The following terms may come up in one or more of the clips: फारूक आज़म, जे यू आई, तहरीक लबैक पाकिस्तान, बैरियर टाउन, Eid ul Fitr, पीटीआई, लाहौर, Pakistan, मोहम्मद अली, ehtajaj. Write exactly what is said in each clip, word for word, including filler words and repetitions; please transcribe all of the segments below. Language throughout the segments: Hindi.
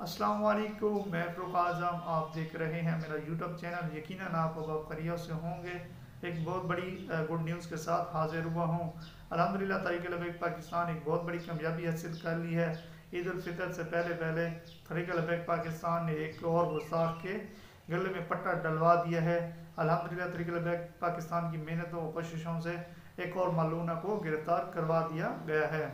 अस्सलाम वालेकुम, मैं फारूक आज़म, आप देख रहे हैं मेरा यूट्यूब चैनल। यकीनन आप अब खैरियत से होंगे। एक बहुत बड़ी गुड न्यूज़ के साथ हाजिर हुआ हूँ। अल्हम्दुलिल्लाह तहरीक लबैक पाकिस्तान एक बहुत बड़ी कामयाबी हासिल कर ली है। ईद उल फितर से पहले पहले तहरीक लबैक पाकिस्तान ने एक और गुस्ताख के गले में पट्टा डलवा दिया है। अल्हम्दुलिल्लाह तहरीक लबैक पाकिस्तान की मेहनतों और कोशिशों से एक और मलूना को गिरफ्तार करवा दिया गया है।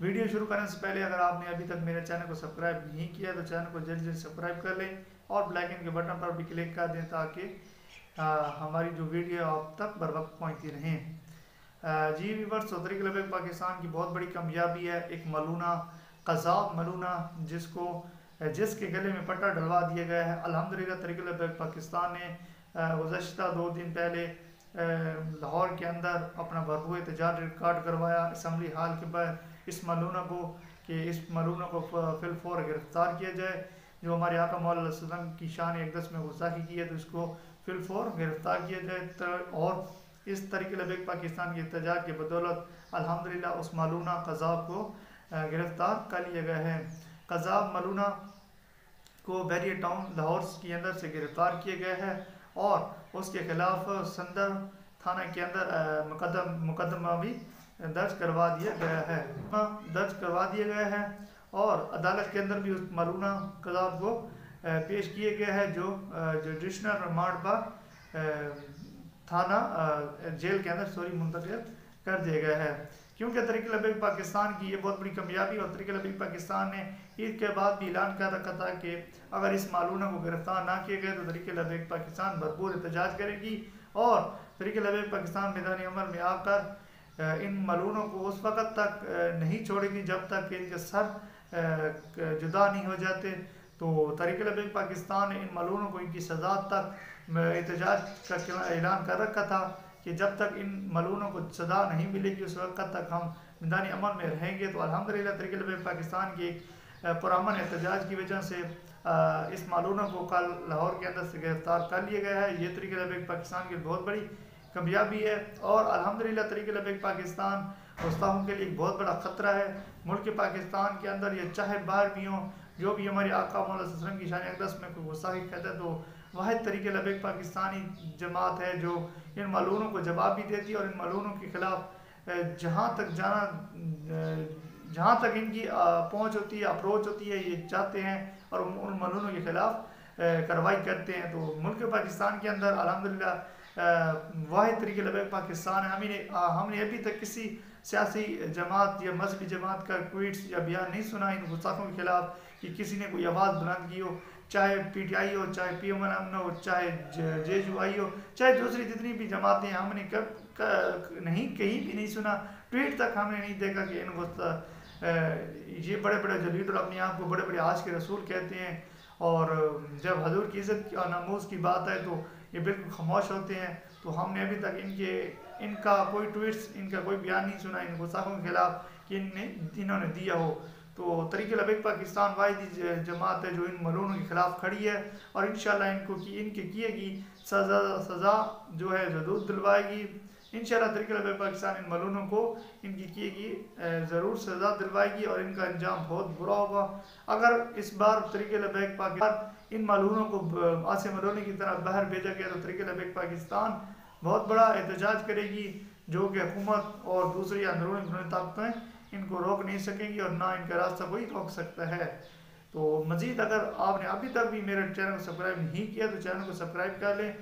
वीडियो शुरू करने से पहले अगर आपने अभी तक मेरे चैनल को सब्सक्राइब नहीं किया तो चैनल को जल्द जल्द सब्सक्राइब कर लें और बेल आइकन के बटन पर भी क्लिक कर दें ताकि आ, हमारी जो वीडियो आप तक बर वक्त पहुँचती रहें। जी व्यूअर्स, तहरीक लबैक पाकिस्तान की बहुत बड़ी कामयाबी है। एक मलूना कज़ाब मलूना जिसको जिसके गले में पट्टा डलवा दिया गया है। अल्हम्दुलिल्लाह तहरीक लबैक पाकिस्तान ने गुज़श्ता दो दिन पहले लाहौर के अंदर अपना भरपूर एहतजाज रिकॉर्ड करवाया असम्बली हाल के बाहर। इस मलूना को कि इस मलूना को फिलफौर गिरफ़्तार किया जाए, जो हमारे आका मौलाना सल्लम की शान एकदस में गुस्ताखी की है तो इसको फिलफौर गिरफ़्तार किया जाए। और इस तहरीक लबैक पाकिस्तान के एहतजाज के बदौलत अल्हम्दुलिल्लाह उस मलूना कज़ाब को गिरफ़्तार कर लिया गया है। कज़ाब मलूना को बैरियर टाउन लाहौर के अंदर से गिरफ़्तार किया गया है और उसके खिलाफ संदर थाना के अंदर मुकदम मुकदमा भी दर्ज करवा दिया गया है दर्ज करवा दिया गया है और अदालत के अंदर भी उस मलूना कज़ाब को पेश किया गया है, जो जुडिशनल रिमांड पर थाना जेल के अंदर सॉरी मुंतकिल कर दिया गया है। क्योंकि तहरीक लबैक पाकिस्तान की ये बहुत बड़ी कामयाबी और तहरीक लबैक पाकिस्तान ने ईद के बाद भी ऐलान कर रखा था कि अगर इस मालूना को गिरफ्तार ना किया गया तो तहरीक लबैक पाकिस्तान भरपूर एहतजाज करेगी और तहरीक लबैक पाकिस्तान मैदान अमल में आकर इन मालूनों को उस वक़्त तक नहीं छोड़ेगी जब तक कि इनके सर जुदा नहीं हो जाते। तो तहरीक लबैक पाकिस्तान ने इन मालूनों को इनकी सजा तक एहतजाज का ऐलान कर रखा था कि जब तक इन मलूनों को सजा नहीं मिलेगी उस वक्त तक हम मैदान अमल में रहेंगे। तो अल्हम्दुलिल्लाह तहरीक लबैक पाकिस्तान के पुरअमन एहतजाज की वजह से इस मलूनों को कल लाहौर के अंदर से गिरफ़्तार कर लिया गया है। ये तहरीक लबैक पाकिस्तान की बहुत बड़ी कामयाबी है और अल्हम्दुलिल्लाह तहरीक लबैक पाकिस्तान मुस्ताहम के लिए एक बहुत बड़ा ख़तरा है। मुल्क पाकिस्तान के अंदर ये चाहे बाहर भी हों, जो भी हमारे आका मौलाना सल्लम की शान अक़दस में कोई गुस्ताखी करता है तो वह तहरीक लबैक पाकिस्तानी जमात है जो इन मलूनों को जवाब भी देती है और इन मलूनों के खिलाफ जहाँ तक जाना जहाँ तक इनकी पहुँच होती है अप्रोच होती है ये चाहते हैं और उन मलूनों के खिलाफ कार्रवाई करते हैं। तो मुल्क पाकिस्तान के अंदर अल्हम्दुलिल्लाह वह तहरीक लबैक पाकिस्तान है। हमने हमने अभी तक किसी सियासी जमात या मजहबी जमात का ट्वीट्स या बयान नहीं सुना इन गुस्ताखों के खिलाफ कि किसी ने कोई आवाज़ बुलंद की हो, चाहे पीटीआई हो, चाहे पी एम एन हो, चाहे जे यू आई हो, चाहे दूसरी जितनी भी जमातें हैं, हमने कब कर, नहीं कहीं भी नहीं सुना। ट्वीट तक हमने नहीं देखा कि इन गुस्ता ये बड़े बड़े जो लीडर अपने आप को बड़े बड़े आज के रसूल कहते हैं और जब हजूर की इज़्ज़त और नमूज़ की बात है तो ये बिल्कुल खामोश होते हैं। तो हमने अभी तक इनके इनका कोई ट्वीट्स इनका कोई बयान नहीं सुना इन गुस्ताखों के खिलाफ कि इनने इन्होंने दिया हो। तो तहरीक लबैक पाकिस्तान वाहिदी जमात है जो इन मलूनों के खिलाफ खड़ी है और इंशाल्लाह इनको की इनके किए की सज़ा सज़ा जो है जरूर दिलवाएगी। इंशाल्लाह तहरीक लबैक पाकिस्तान इन मलूनों को इनकी किए की ज़रूर सज़ा दिलवाएगी और इनका अंजाम बहुत बुरा होगा। अगर इस बार तहरीक लबैक पाकिस्तान इन मलूनों को आसे मलूनी की तरह बाहर भेजा गया तो तहरीक लबैक पाकिस्तान बहुत बड़ा एहतजाज करेगी, जो कि हुकूमत और दूसरी अंदरूनी ताकतें इनको रोक नहीं सकेंगी और ना इनका रास्ता कोई रोक सकता है। तो मज़ीद अगर आपने अभी तक भी मेरे चैनल को सब्सक्राइब नहीं किया तो चैनल को सब्सक्राइब कर लें।